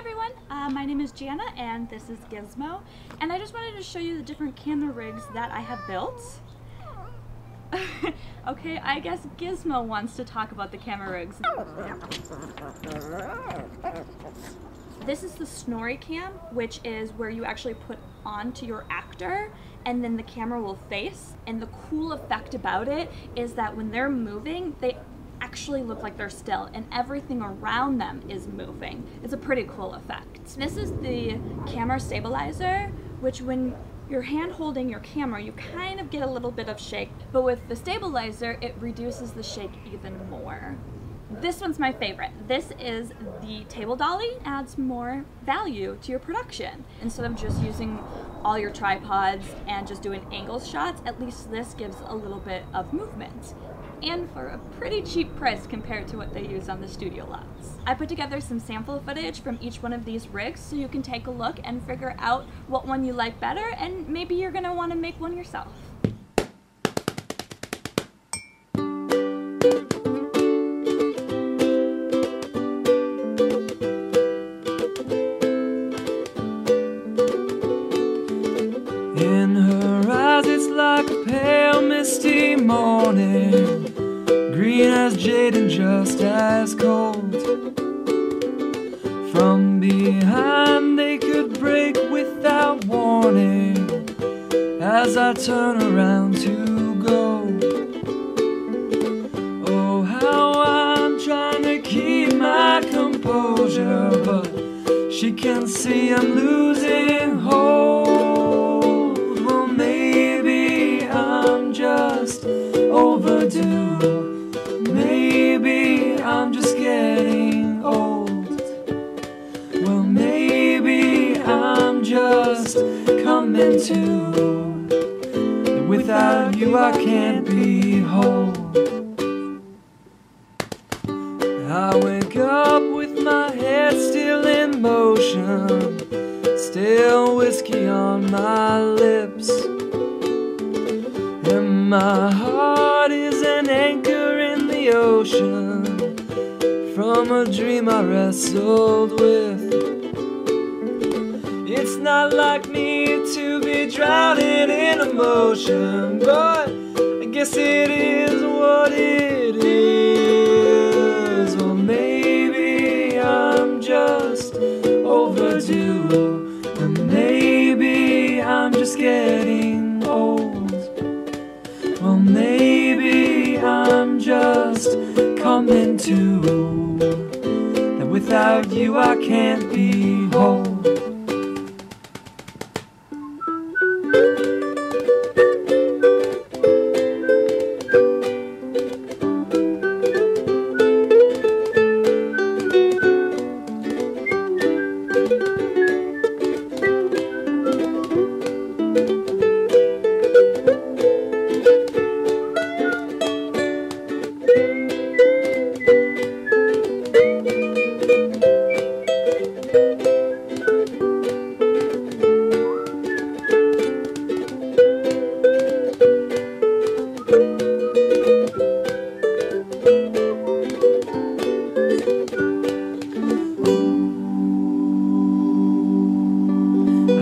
everyone, my name is Jana and this is Gizmo, and I just wanted to show you the different camera rigs that I have built. Okay, I guess Gizmo wants to talk about the camera rigs. This is the Snorricam, which is where you actually put onto your actor and then the camera will face. And the cool effect about it is that when they're moving, they actually look like they're still and everything around them is moving. It's a pretty cool effect. This is the camera stabilizer, which when you're hand holding your camera, you kind of get a little bit of shake, but with the stabilizer, it reduces the shake even more. This one's my favorite. This is the table dolly. Adds more value to your production. Instead of just using all your tripods and just doing angle shots, at least this gives a little bit of movement. And for a pretty cheap price compared to what they use on the studio lots. I put together some sample footage from each one of these rigs so you can take a look and figure out what one you like better, and maybe you're gonna wanna make one yourself. In her eyes, it's like a pale, misty morning, green as jade and just as cold. From behind, they could break without warning as I turn around to go. Oh, how I'm trying to keep my composure, but she can see I'm losing hope. Overdue, maybe I'm just getting old. Well, maybe I'm just coming to. Without you I can't be whole. I wake up with my head still in motion, still whiskey on my lips, and my heart is an anchor in the ocean from a dream I wrestled with. It's not like me to be drowning in emotion, but I guess it is what it is. Well, maybe I'm just overdue, and maybe I'm just getting old. Well, maybe I'm just coming to, that without you I can't be whole.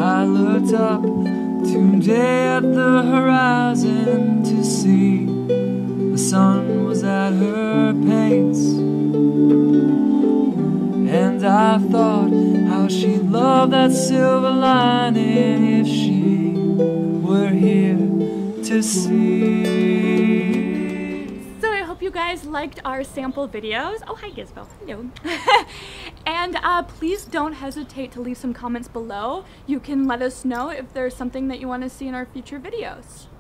I looked up today at the horizon to see the sun was at her pace, and I thought how she'd love that silver lining if she were here to see. So I hope you guys liked our sample videos. Oh, hi Gizmo, how you doing? And please don't hesitate to leave some comments below. You can let us know if there's something that you want to see in our future videos.